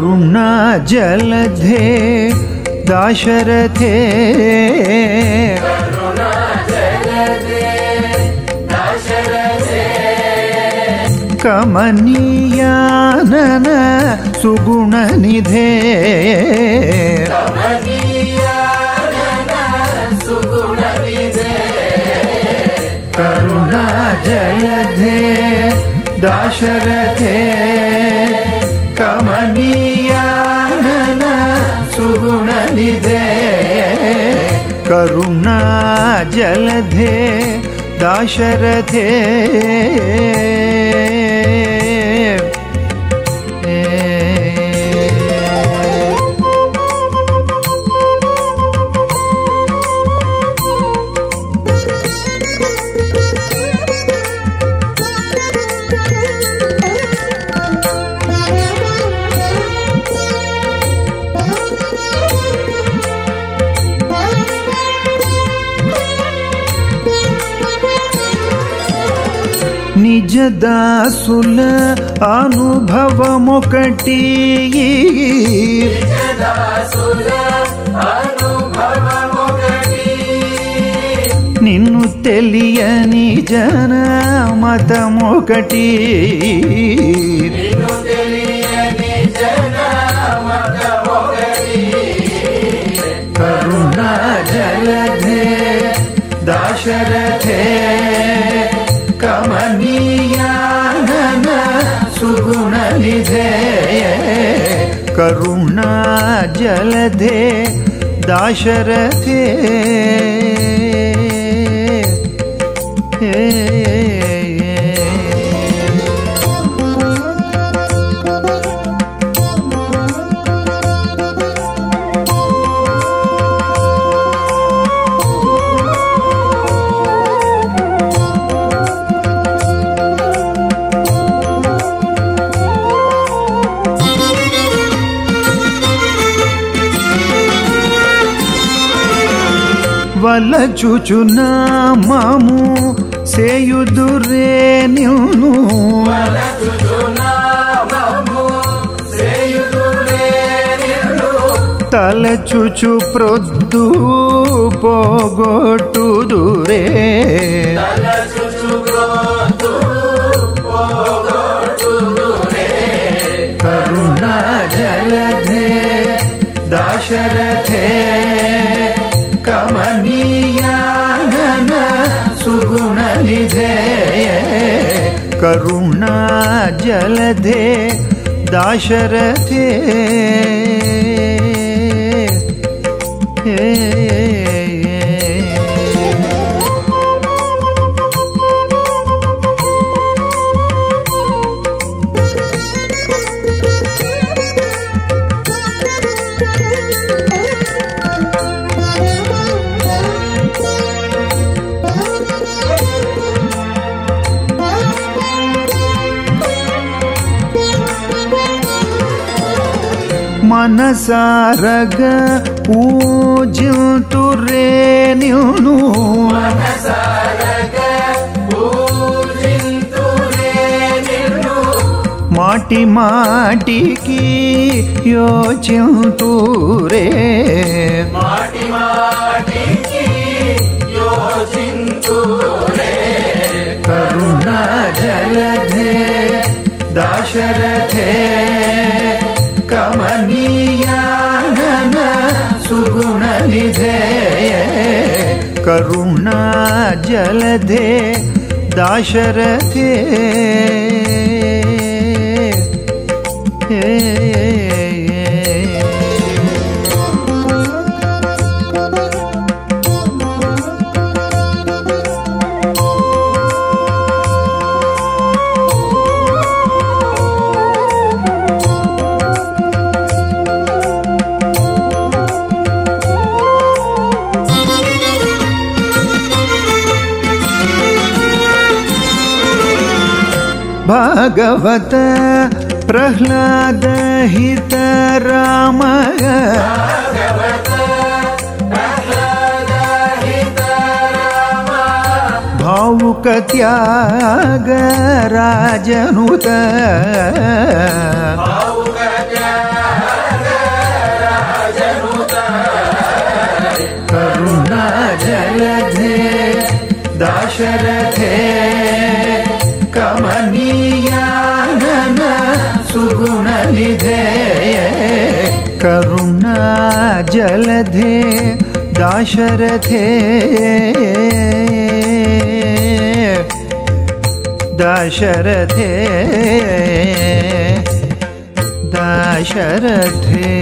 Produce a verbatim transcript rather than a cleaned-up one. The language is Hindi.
करुणा जलधे दाशरथे करुणा जलधे दाशरथे कमनीयानन सुगुण निधे करुणा जलधे दाशरथे कमनीयानन सुगुण निधे करुणा जलधे दाशरथे निज दासुल अनुभवमुकटी निज दासुल अनुभवमुकटी निन्नु तेलियनि जन मतमुकटी निन्नु तेलियनि जन मतमुकटी करुणा जलधे दाशरथे कमनीयानन सुगुण निधे करुणा जलधे दाशरथे वलचुचुना मामू सेयुदुरे निउनु वलचुचुना मामू सेयुदुरे निउनु तलचुचु प्रोद्दू पोगोटुदुरे तलचुचु प्रोद्दू पोगोटुदुरे करुणा जलधे दाशरथे कमनीयानन सुगुण निधे करुणा जलधे दाशरथे मनसारग पूजिंतुरे निउनु मनसारग माटी माटी की योचिंतुरे माटी माटी की योचिंतुरे करुणा जलधे दाशरथे कमनीयानन सुगुण निधे करुणा जलधे दाशरथे भागवत प्रह्लाद हित राम भागवत प्रह्लाद हित राम भावुक त्याग राजनुत भावुक त्याग करुणा जलधे दाशरथे कमनीयानन सुगुण निधे। करुणा जलधे दाशरथे दाशरथे दाशरथे।